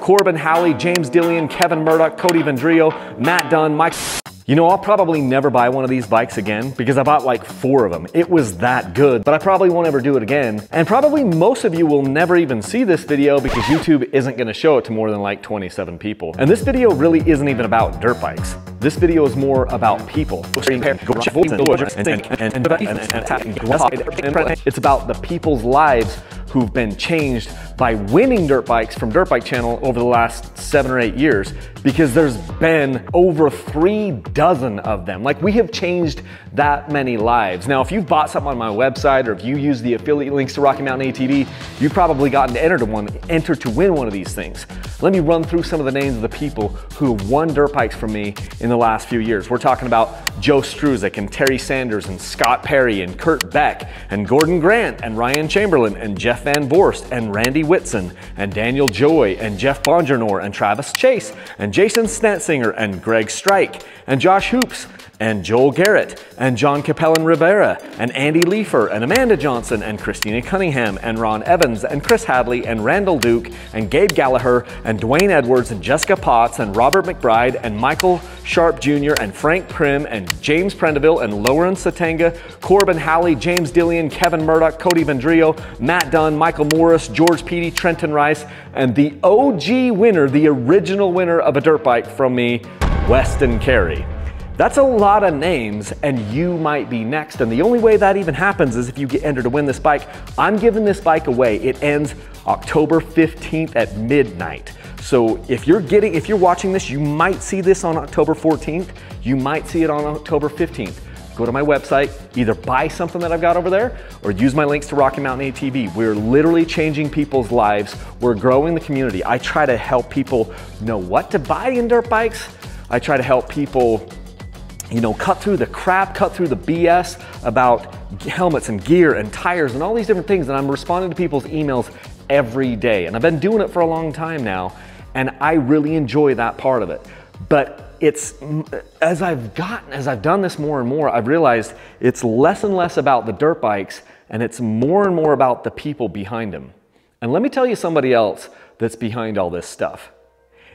Corbin Halley, James Dillion, Kevin Murdoch, Cody Vendrio, Matt Dunn, Mike. You know, I'll probably never buy one of these bikes again because I bought like 4 of them. It was that good, but I probably won't ever do it again. And probably most of you will never even see this video because YouTube isn't gonna show it to more than like 27 people. And this video really isn't even about dirt bikes. This video is more about people. It's about the people's lives who've been changed by winning dirt bikes from Dirt Bike Channel over the last 7 or 8 years, because there's been over 3 dozen of them. Like, we have changed that many lives. Now, if you've bought something on my website or if you use the affiliate links to Rocky Mountain ATV, you've probably gotten entered to win one of these things. Let me run through some of the names of the people who have won dirt bikes from me in the last few years. We're talking about Joe Struzik and Terry Sanders and Scott Perry and Kurt Beck and Gordon Grant and Ryan Chamberlain and Jeff Van Borst and Randy Whitson and Daniel Joy and Jeff Bongernor and Travis Chase and Jason Stantzinger and Greg Strike and Josh Hoops and Joel Garrett and John Capellan Rivera and Andy Liefer and Amanda Johnson and Christina Cunningham and Ron Evans and Chris Hadley and Randall Duke and Gabe Gallagher and Dwayne Edwards and Jessica Potts and Robert McBride and Michael Sharp Jr. and Frank Prim and James Prendeville and Lauren Satanga, Corbin Halley, James Dillion, Kevin Murdoch, Cody Vendrio, Matt Dunn, Michael Morris, George Petey, Trenton Rice, and the OG winner, the original winner of a dirt bike from me, Weston Carey. That's a lot of names, and you might be next. And the only way that even happens is if you get entered to win this bike. I'm giving this bike away. It ends October 15th at midnight. So if you're watching this, you might see this on October 14th. You might see it on October 15th. Go to my website, either buy something that I've got over there or use my links to Rocky Mountain ATV. We're literally changing people's lives. We're growing the community. I try to help people know what to buy in dirt bikes. I try to help people, you know, cut through the crap, cut through the BS about helmets and gear and tires and all these different things. And I'm responding to people's emails every day. And I've been doing it for a long time now. And I really enjoy that part of it. But it's, as I've done this more and more, I've realized it's less and less about the dirt bikes and it's more and more about the people behind them. And let me tell you somebody else that's behind all this stuff.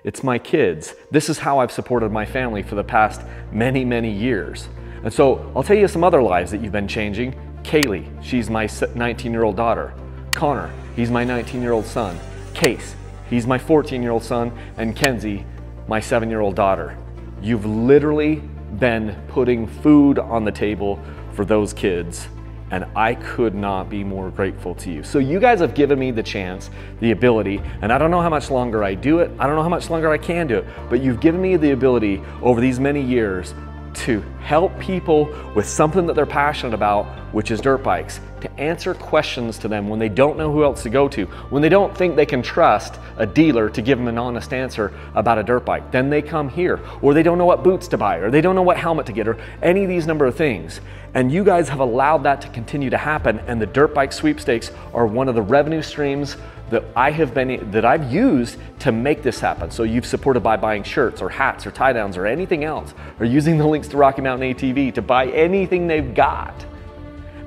It's my kids. This is how I've supported my family for the past many, many years. And so I'll tell you some other lives that you've been changing. Kaylee, she's my 19-year-old daughter. Connor, he's my 19-year-old son. Case, he's my 14-year-old son. And Kenzie, my 7-year-old daughter. You've literally been putting food on the table for those kids. And I could not be more grateful to you. So you guys have given me the chance, the ability, and I don't know how much longer I do it. I don't know how much longer I can do it, but you've given me the ability over these many years to help people with something that they're passionate about, which is dirt bikes, to answer questions to them when they don't know who else to go to, when they don't think they can trust a dealer to give them an honest answer about a dirt bike. Then they come here, or they don't know what boots to buy, or they don't know what helmet to get, or any of these number of things. And you guys have allowed that to continue to happen, and the dirt bike sweepstakes are one of the revenue streams that I've used to make this happen. So you've supported by buying shirts or hats or tie downs or anything else, or using the links to Rocky Mountain ATV to buy anything they've got.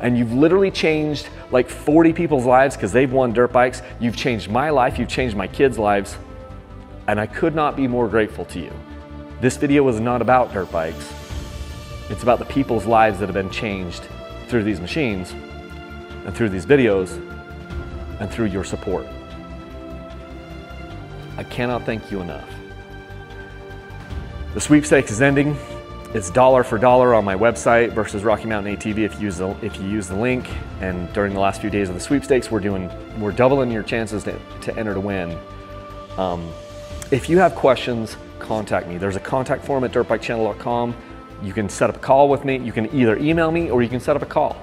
And you've literally changed like 40 people's lives because they've won dirt bikes. You've changed my life, you've changed my kids' lives, and I could not be more grateful to you. This video is not about dirt bikes. It's about the people's lives that have been changed through these machines and through these videos and through your support. I cannot thank you enough. The sweepstakes is ending. It's dollar for dollar on my website versus Rocky Mountain ATV if you use the link. And during the last few days of the sweepstakes, we're doubling your chances to enter to win. If you have questions, contact me. There's a contact form at dirtbikechannel.com. You can set up a call with me. You can either email me or you can set up a call.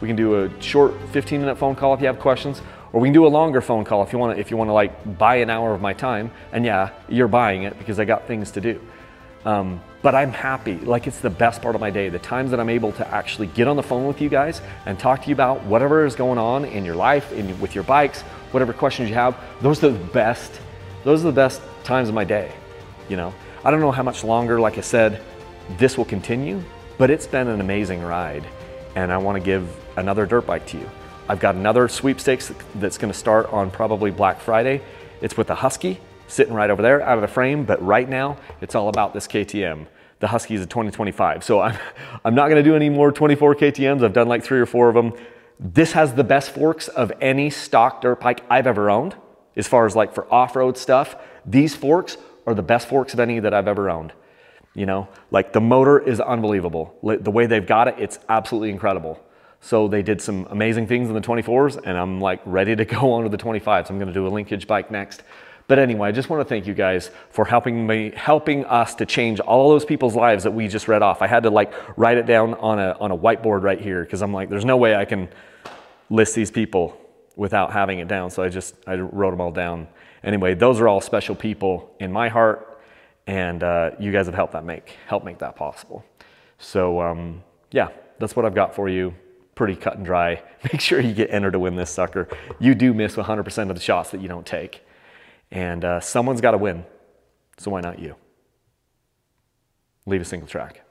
We can do a short 15-minute phone call if you have questions, or we can do a longer phone call if you want to like buy an hour of my time. And yeah, you're buying it because I got things to do. But I'm happy, like it's the best part of my day. The times that I'm able to actually get on the phone with you guys and talk to you about whatever is going on in your life, with your bikes, whatever questions you have, those are the best times of my day, you know? I don't know how much longer, like I said, this will continue, but it's been an amazing ride and I wanna give another dirt bike to you. I've got another sweepstakes that's gonna start on probably Black Friday. It's with a Husky. sitting right over there out of the frame, but right now it's all about this KTM. The Husky is a 2025, so I'm not gonna do any more 24 KTMs. I've done like 3 or 4 of them. This has the best forks of any stock dirt bike I've ever owned. As far as like for off-road stuff, these forks are the best forks of any that I've ever owned. You know, like the motor is unbelievable. The way they've got it, it's absolutely incredible. So they did some amazing things in the 24s, and I'm like ready to go on to the 25s. I'm gonna do a linkage bike next. But anyway, I just want to thank you guys for helping us to change all those people's lives that we just read off. I had to like write it down on a whiteboard right here because I'm like, there's no way I can list these people without having it down. So I wrote them all down. Anyway, those are all special people in my heart, and you guys have helped help make that possible. So yeah, that's what I've got for you. Pretty cut and dry. Make sure you get entered to win this sucker. You do miss 100% of the shots that you don't take. And someone's got to win, so why not you? Leave a single track.